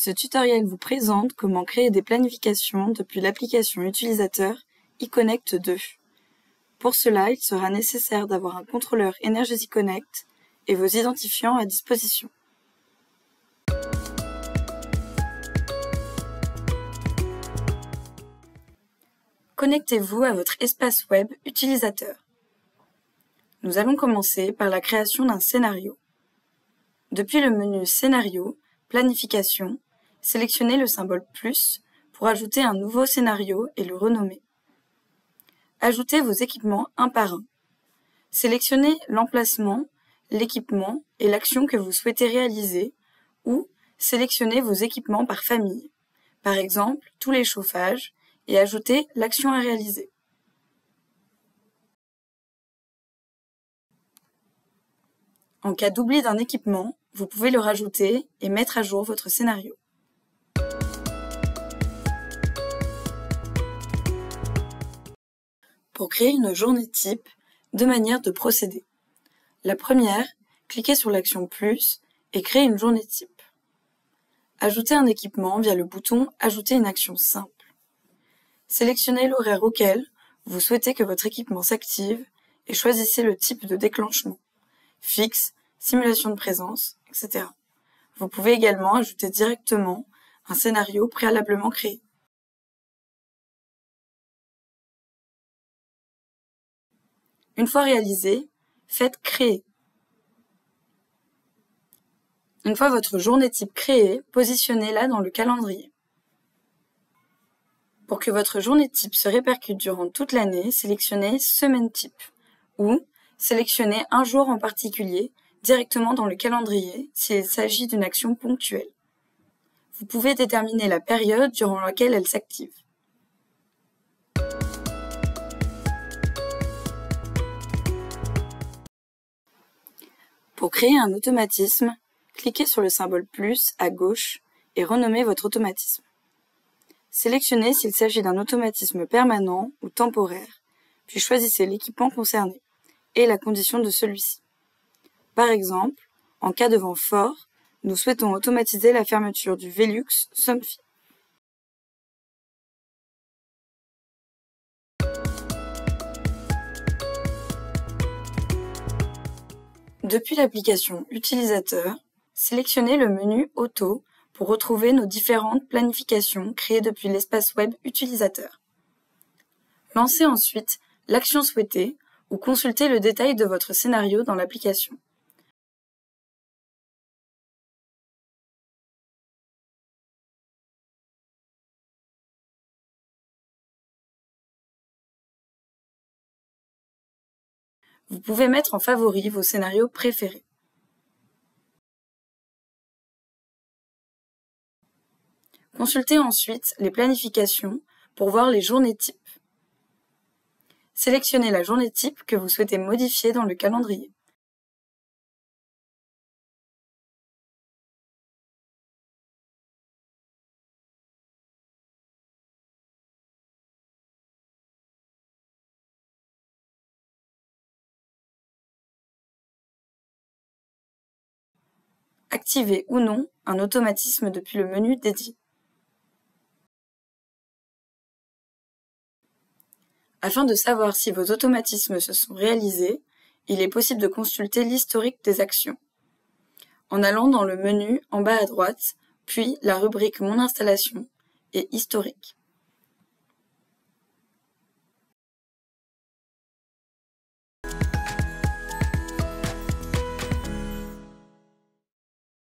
Ce tutoriel vous présente comment créer des planifications depuis l'application utilisateur eConnect 2. Pour cela, il sera nécessaire d'avoir un contrôleur Energeasy Connect et vos identifiants à disposition. Connectez-vous à votre espace web utilisateur. Nous allons commencer par la création d'un scénario. Depuis le menu Scénario, Planification, sélectionnez le symbole plus pour ajouter un nouveau scénario et le renommer. Ajoutez vos équipements un par un. Sélectionnez l'emplacement, l'équipement et l'action que vous souhaitez réaliser ou sélectionnez vos équipements par famille, par exemple tous les chauffages, et ajoutez l'action à réaliser. En cas d'oubli d'un équipement, vous pouvez le rajouter et mettre à jour votre scénario. Pour créer une journée type, deux manières de procéder. La première, cliquez sur l'action plus et créez une journée type. Ajoutez un équipement via le bouton Ajouter une action simple. Sélectionnez l'horaire auquel vous souhaitez que votre équipement s'active et choisissez le type de déclenchement, fixe, simulation de présence, etc. Vous pouvez également ajouter directement un scénario préalablement créé. Une fois réalisé, faites créer. Une fois votre journée type créée, positionnez-la dans le calendrier. Pour que votre journée type se répercute durant toute l'année, sélectionnez « Semaine type » ou sélectionnez un jour en particulier directement dans le calendrier s'il s'agit d'une action ponctuelle. Vous pouvez déterminer la période durant laquelle elle s'active. Pour créer un automatisme, cliquez sur le symbole « plus » à gauche et renommez votre automatisme. Sélectionnez s'il s'agit d'un automatisme permanent ou temporaire, puis choisissez l'équipement concerné et la condition de celui-ci. Par exemple, en cas de vent fort, nous souhaitons automatiser la fermeture du Velux Somfy. Depuis l'application Utilisateur, sélectionnez le menu Auto pour retrouver nos différentes planifications créées depuis l'espace web utilisateur. Lancez ensuite l'action souhaitée ou consultez le détail de votre scénario dans l'application. Vous pouvez mettre en favori vos scénarios préférés. Consultez ensuite les planifications pour voir les journées types. Sélectionnez la journée type que vous souhaitez modifier dans le calendrier. Activez ou non un automatisme depuis le menu dédié. Afin de savoir si vos automatismes se sont réalisés, il est possible de consulter l'historique des actions. En allant dans le menu en bas à droite, puis la rubrique Mon installation et Historique.